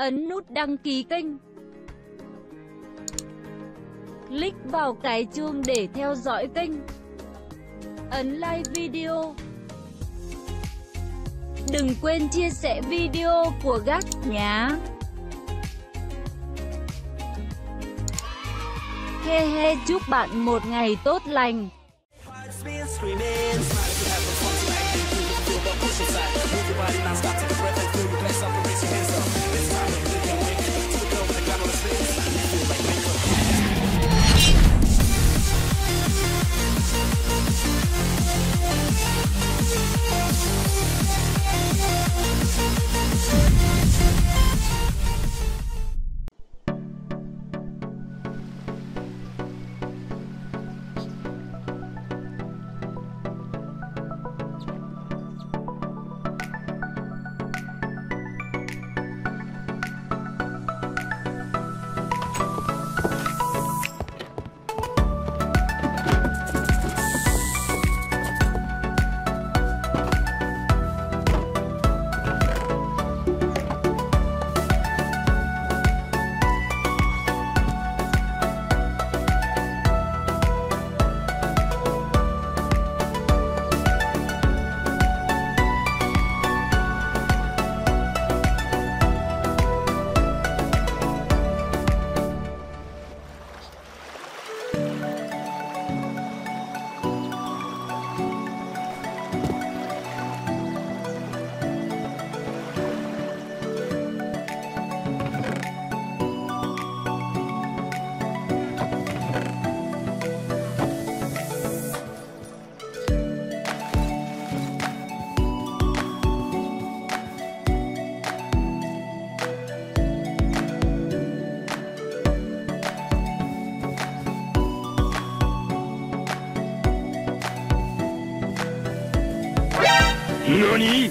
Ấn nút đăng ký kênh. Click vào cái chuông để theo dõi kênh. Ấn like video. Đừng quên chia sẻ video của Gác nhé. He he, chúc bạn một ngày tốt lành. NANI?!